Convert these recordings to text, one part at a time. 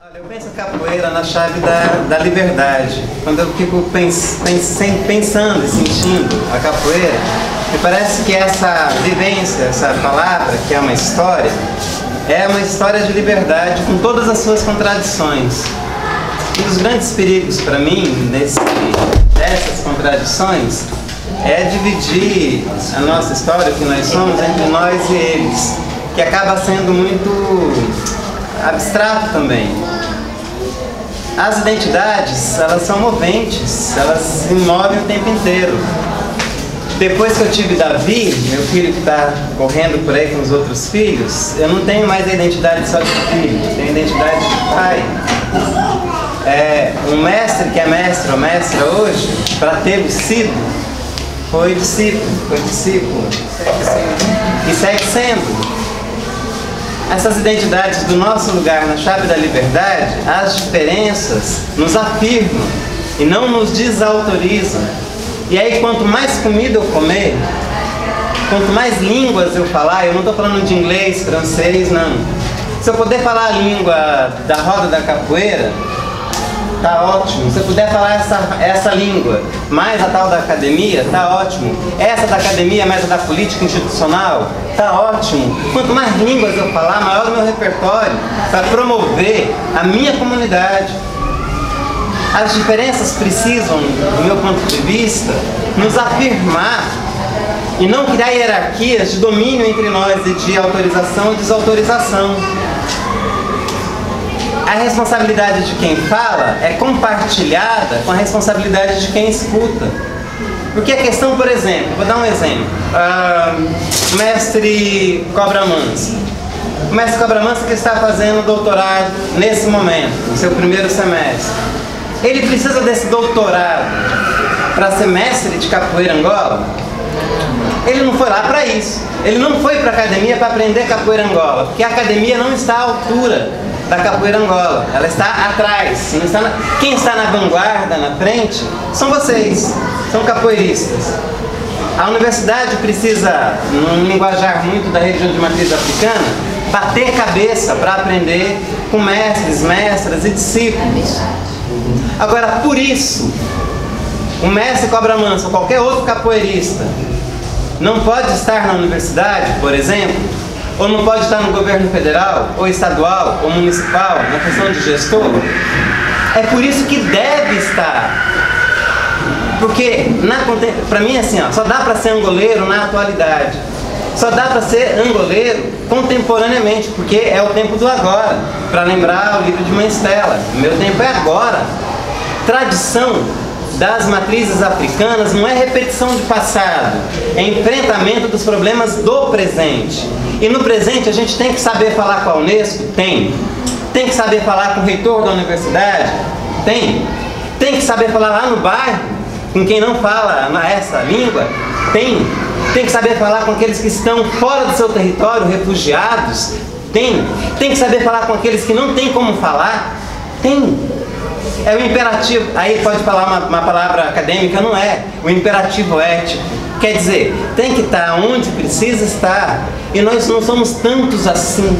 Olha, eu penso capoeira na chave da liberdade. Quando eu fico pensando e sentindo a capoeira, me parece que essa vivência, essa palavra, que é uma história de liberdade com todas as suas contradições. Um dos grandes perigos para mim, dessas contradições, é dividir a nossa história, o que nós somos, entre nós e eles, que acaba sendo muito abstrato também. As identidades, elas são moventes, elas se movem o tempo inteiro. Depois que eu tive Davi, meu filho que está correndo por aí com os outros filhos, eu não tenho mais a identidade só de filho, eu tenho a identidade de pai. Um mestre que é mestre ou mestra hoje, para ter discípulo, foi discípulo, e segue sendo. Essas identidades do nosso lugar na chave da liberdade, as diferenças nos afirmam e não nos desautorizam. E aí, quanto mais comida eu comer, quanto mais línguas eu falar, eu não estou falando de inglês, francês, não. Se eu puder falar a língua da roda da capoeira, tá ótimo. Se eu puder falar essa língua, mais a tal da academia, tá ótimo. Essa da academia, mais a da política institucional, tá ótimo. Quanto mais línguas eu falar, maior o meu repertório para promover a minha comunidade. As diferenças precisam, do meu ponto de vista, nos afirmar e não criar hierarquias de domínio entre nós e de autorização e desautorização. A responsabilidade de quem fala é compartilhada com a responsabilidade de quem escuta. Porque a questão, por exemplo, vou dar um exemplo. Mestre Cobra Mansa. O Mestre Cobra Mansa que está fazendo doutorado nesse momento, no seu primeiro semestre. Ele precisa desse doutorado para ser mestre de capoeira Angola? Ele não foi lá para isso. Ele não foi para a academia para aprender capoeira Angola, porque a academia não está à altura da capoeira Angola, ela está atrás, não está quem está na vanguarda, na frente, são vocês, são capoeiristas. A universidade precisa, num linguajar muito da região de matriz africana, bater cabeça para aprender com mestres, mestras e discípulos. Agora, por isso, o mestre Cobra Mansa ou qualquer outro capoeirista não pode estar na universidade, por exemplo, ou não pode estar no governo federal, ou estadual, ou municipal, na função de gestor. É por isso que deve estar. Porque, para mim, assim, ó, só dá para ser angoleiro na atualidade. Só dá para ser angoleiro contemporaneamente, porque é o tempo do agora. Para lembrar o livro de Mãe Estela, meu tempo é agora. Tradição das matrizes africanas não é repetição de passado, é enfrentamento dos problemas do presente. E no presente a gente tem que saber falar com a Unesco? Tem. Tem que saber falar com o reitor da universidade? Tem. Tem que saber falar lá no bairro, com quem não fala essa língua? Tem. Tem que saber falar com aqueles que estão fora do seu território, refugiados? Tem. Tem que saber falar com aqueles que não tem como falar? Tem. É o imperativo, aí pode falar uma palavra acadêmica, não é. O imperativo ético. Quer dizer, tem que estar onde precisa estar. E nós não somos tantos assim.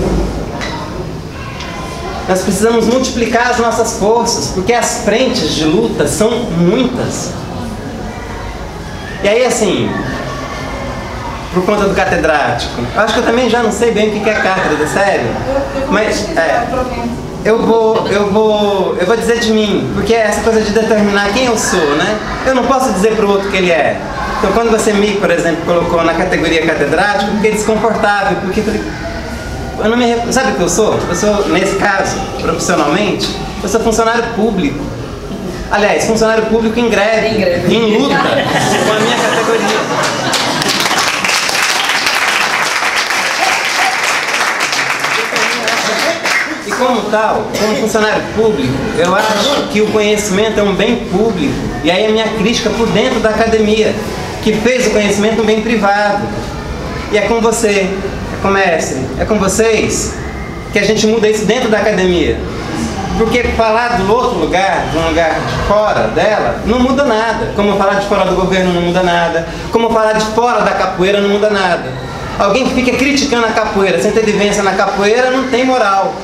Nós precisamos multiplicar as nossas forças, porque as frentes de luta são muitas. E aí, assim, por conta do catedrático, acho que eu também já não sei bem o que é cátedra, sério. Mas, eu vou dizer de mim, porque é essa coisa de determinar quem eu sou, né? Eu não posso dizer para o outro que ele é. Então, quando você me, por exemplo, colocou na categoria catedrático, eu fiquei desconfortável, porque eu não me... Sabe o que eu sou? Eu sou, nesse caso, profissionalmente, eu sou funcionário público. Aliás, funcionário público em greve, em luta com a minha categoria. E como tal, como funcionário público, eu acho que o conhecimento é um bem público. E aí a minha crítica por dentro da academia, que fez o conhecimento um bem privado. E é com você, é com o mestre, é com vocês que a gente muda isso dentro da academia. Porque falar do outro lugar, de um lugar de fora dela, não muda nada. Como falar de fora do governo não muda nada. Como falar de fora da capoeira não muda nada. Alguém que fica criticando a capoeira sem ter vivência na capoeira não tem moral.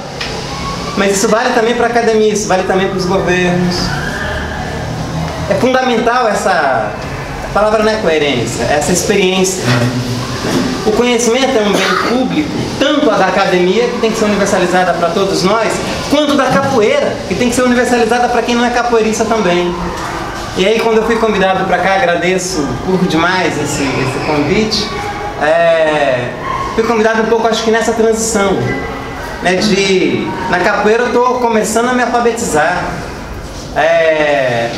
Mas isso vale também para a academia, isso vale também para os governos. É fundamental essa... A palavra não é coerência, é essa experiência. O conhecimento é um bem público, tanto a da academia, que tem que ser universalizada para todos nós, quanto da capoeira, que tem que ser universalizada para quem não é capoeirista também. E aí, quando eu fui convidado para cá, agradeço por demais esse convite, fui convidado um pouco, acho que nessa transição, né, na capoeira eu estou começando a me alfabetizar.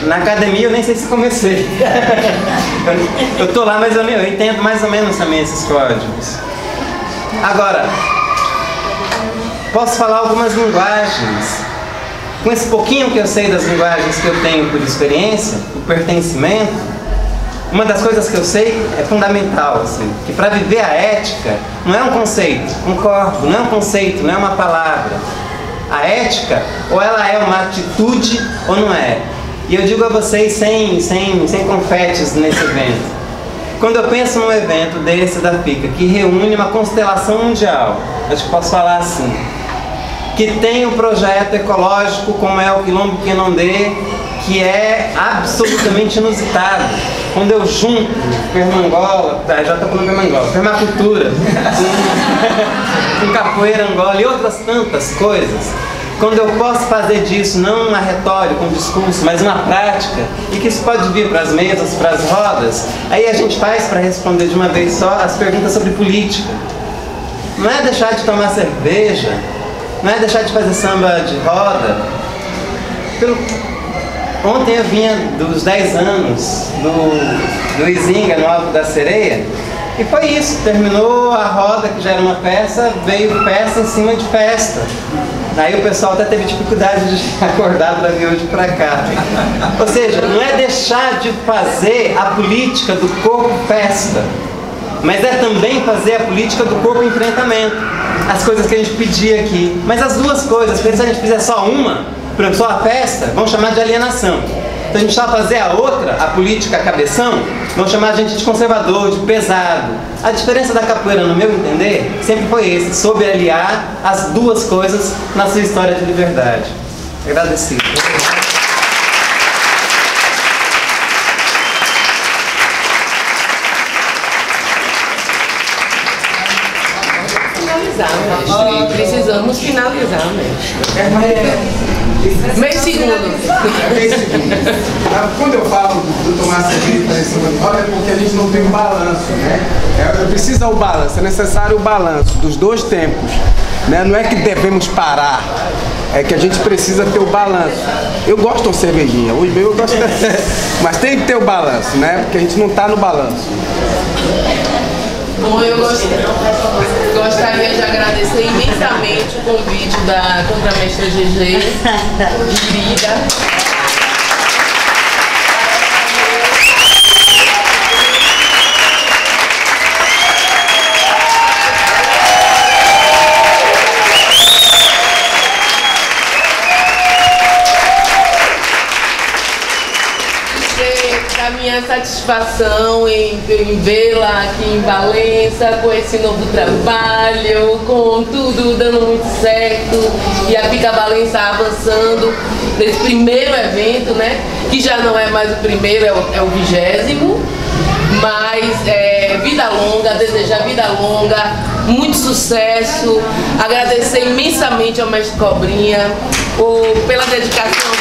Na academia eu nem sei se comecei. Eu tô lá, mas eu entendo mais ou menos também esses códigos. Agora, posso falar algumas linguagens. Com esse pouquinho que eu sei das linguagens que eu tenho por experiência, por pertencimento, uma das coisas que eu sei é fundamental, assim, que para viver a ética não é um conceito, um corpo, não é um conceito, não é uma palavra. A ética, ou ela é uma atitude, ou não é. E eu digo a vocês sem confetes nesse evento. Quando eu penso num evento desse da FICA, que reúne uma constelação mundial, acho que posso falar assim, que tem um projeto ecológico como é o Quilombo Quenondê, que é absolutamente inusitado. Quando eu junto permangola, já estou falando permangola, permacultura, com capoeira angola e outras tantas coisas, quando eu posso fazer disso não uma retórica, um discurso, mas uma prática, e que isso pode vir para as mesas, para as rodas, aí a gente faz para responder de uma vez só as perguntas sobre política. Não é deixar de tomar cerveja, não é deixar de fazer samba de roda. Ontem eu vinha dos 10 anos do Izinga, no Alto da Sereia, e foi isso, terminou a roda, que já era uma peça, veio peça em cima de festa. Aí o pessoal até teve dificuldade de acordar do avião de pra cá. Ou seja, não é deixar de fazer a política do corpo festa, mas é também fazer a política do corpo enfrentamento. As coisas que a gente pedia aqui. Mas as duas coisas, porque se a gente fizer só uma, por exemplo, só a festa, vão chamar de alienação. Então a gente só fazer a outra, a política, a cabeção, vão chamar a gente de conservador, de pesado. A diferença da capoeira, no meu entender, sempre foi esse, soube aliar as duas coisas na sua história de liberdade. Agradecido. Oh, precisamos finalizar, mestre. Meio segundo. Quando eu falo do tomar cerveja para esse olha, é porque a gente não tem um balanço, né? Precisa o balanço, é necessário o balanço dos dois tempos, né? Não é que devemos parar, é que a gente precisa ter o balanço. Eu gosto de uma cervejinha, hoje mesmo eu gosto, mas tem que ter o balanço, né? Porque a gente não está no balanço. Bom, eu gostaria de agradecer imensamente o convite da Contramestra Gegê, querida. A minha satisfação em vê-la aqui em Valença, com esse novo trabalho, com tudo dando muito certo, e a FICA Valença avançando nesse primeiro evento, né? Que já não é mais o primeiro, é o 20º, mas vida longa, desejar vida longa, muito sucesso, agradecer imensamente ao Mestre Cobrinha pela dedicação.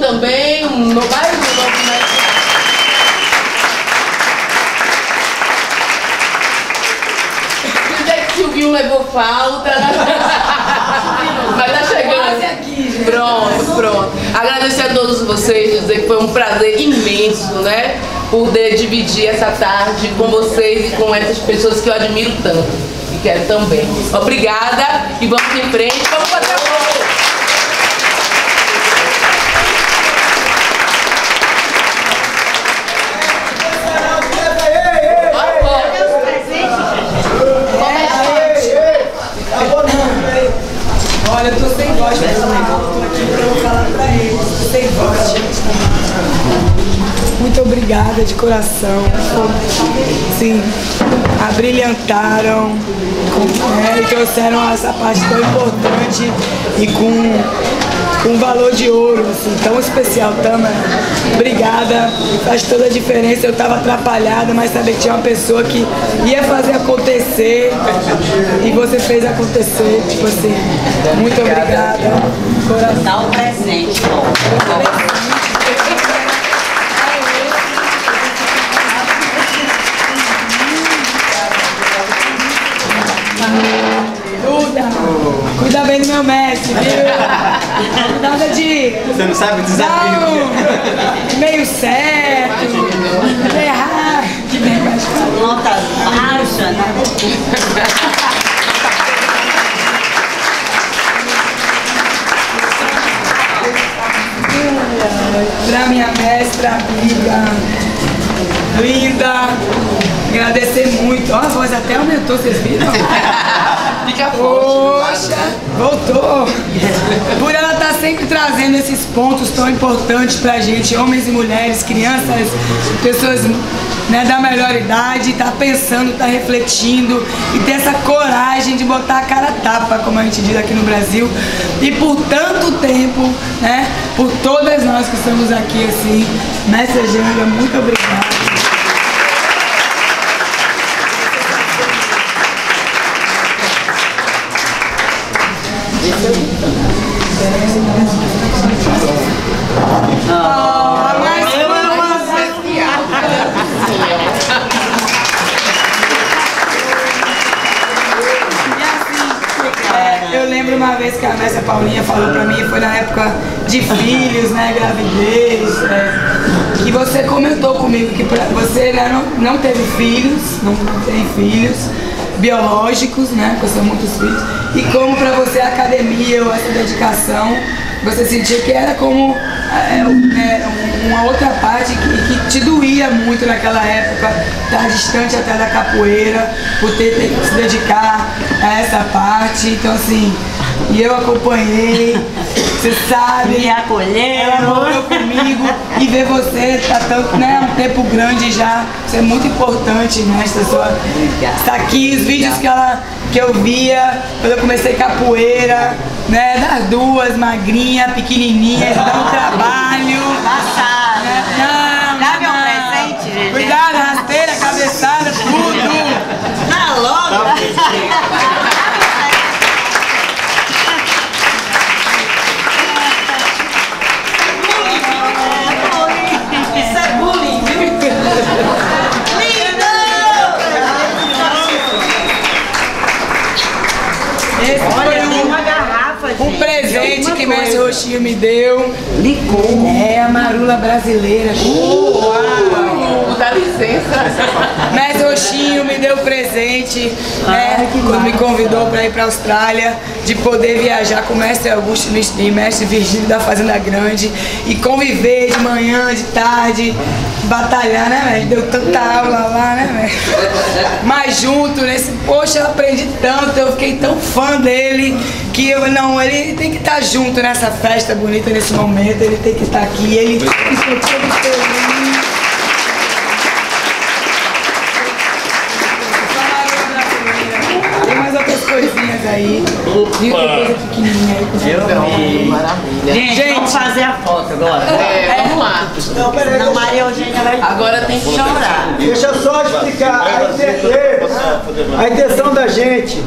Também, no bairro do novo mestre. Onde é que o Silvinho levou falta? Mas tá chegando. Pronto, pronto. Agradecer a todos vocês, dizer que foi um prazer imenso, né? Poder dividir essa tarde com vocês e com essas pessoas que eu admiro tanto. quero também. Obrigada e vamos em frente. Vamos fazer a bola. Olha, eu tô sem voz, mas eu tô aqui pra eu falar pra eles. Tô sem voz. Muito obrigada de coração. Sim, abrilhantaram e trouxeram essa parte tão importante e com valor de ouro, assim, tão especial, Tama. Obrigada, faz toda a diferença. Eu tava atrapalhada, mas sabia que tinha uma pessoa que ia fazer acontecer e você fez acontecer, tipo assim. Muito obrigada. Coração. Dá um presente. Cuida bem do meu mestre, viu? Nada de... Você não sabe o desafio. Não. Meio certo, meio errado. Que bem mais fácil. Nota baixa, né? Pra minha mestra amiga, linda, agradecer muito. Ó, a voz até aumentou, vocês viram? Fica forte. Voltou. Por ela estar sempre trazendo esses pontos tão importantes pra gente, homens e mulheres, crianças, pessoas, né, da melhor idade, tá pensando, tá refletindo e ter essa coragem de botar a cara tapa, como a gente diz aqui no Brasil. E por tanto tempo, né, por todas nós que estamos aqui, assim, nessa agenda, muito obrigada. Eu lembro uma vez que a Mestra Paulinha falou pra mim, foi na época de filhos, né, gravidez, que você comentou comigo que você, né, não teve filhos, não tem filhos biológicos, né, porque são muitos filhos, e como pra você a academia ou essa dedicação, você sentia que era como uma outra parte que te doía muito naquela época, estar distante até da capoeira, por ter que se dedicar a essa parte, então assim, e eu acompanhei, você sabe, me acolheu, ela morou comigo, e ver você tá tanto, né, um tempo grande já, isso é muito importante, né, essa sua, tá aqui, os vídeos que ela, que eu via, quando eu comecei capoeira, né, das duas, magrinha, pequenininha, dá um trabalho. Passado. Dá meu presente, gente. Cuidado, rasteira, cabeçada, tudo. Tá louca. Isso é bullying, viu? Esse olha, foi uma garrafa, um presente que Mestre Roxinho me deu. Licor. É, a marula brasileira. Dá licença. Mestre Roxinho me deu presente, né, quando me convidou para ir para a Austrália, de poder viajar com o Mestre Augusto e Mestre Virgílio da Fazenda Grande e conviver de manhã, de tarde, batalhar, né, velho? Deu tanta aula lá, né, velho? Mas junto, nesse, poxa, eu aprendi tanto, eu fiquei tão fã dele, que eu, não, ele tem que estar junto nessa festa bonita, nesse momento, ele tem que estar aqui, ele... Aí, maravilha. Gente, vamos fazer a foto agora. Vamos lá. Não, peraí. Não, Maria Eugênia vai. Agora tem que chorar. Deixa eu só explicar. A intenção da gente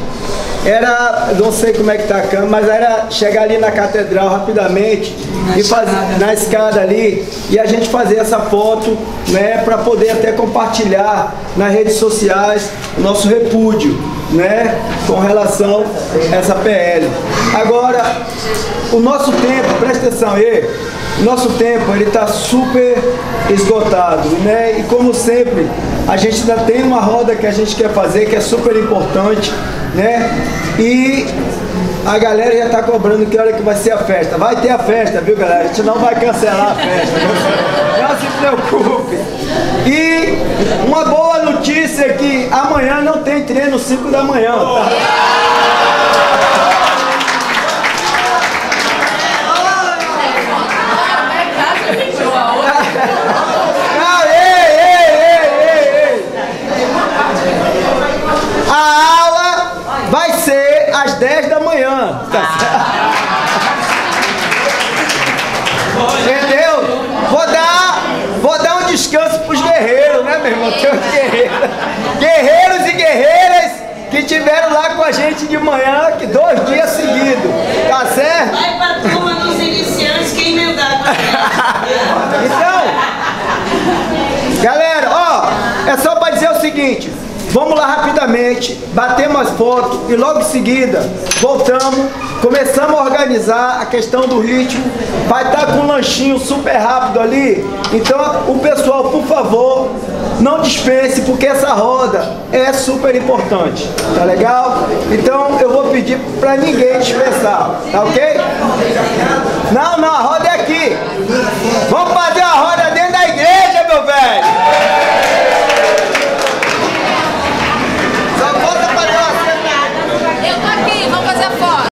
era, não sei como é que tá a câmera, mas era chegar ali na catedral rapidamente e fazer na escada ali e a gente fazer essa foto, né, para poder até compartilhar nas redes sociais o nosso repúdio. né, com relação a essa PL. Agora, o nosso tempo, presta atenção aí, nosso tempo ele está super esgotado, né? E como sempre, a gente ainda tem uma roda que a gente quer fazer, que é super importante, né? E a galera já está cobrando que hora que vai ser a festa. Vai ter a festa, viu, galera? A gente não vai cancelar a festa. Não se preocupe. E uma boa notícia é que amanhã não tem treino 5 da manhã, tá? A aula vai ser às 10 da manhã. Entendeu? Vou dar um descanso pros guerreiros, né, meu irmão? Tem os guerreiros. Guerreiros e guerreiras que estiveram lá com a gente de manhã, que 2 dias seguidos. Tá certo? Vai pra turma dos iniciantes que emendar com eles. Então, galera, ó, é só pra dizer o seguinte. Vamos lá rapidamente, batemos as fotos e logo em seguida voltamos, começamos a organizar a questão do ritmo. Vai estar com um lanchinho super rápido ali, então o pessoal, por favor, não dispense, porque essa roda é super importante, tá legal? Então eu vou pedir para ninguém dispensar, tá ok? Não, não, a roda é aqui. Vamos fazer a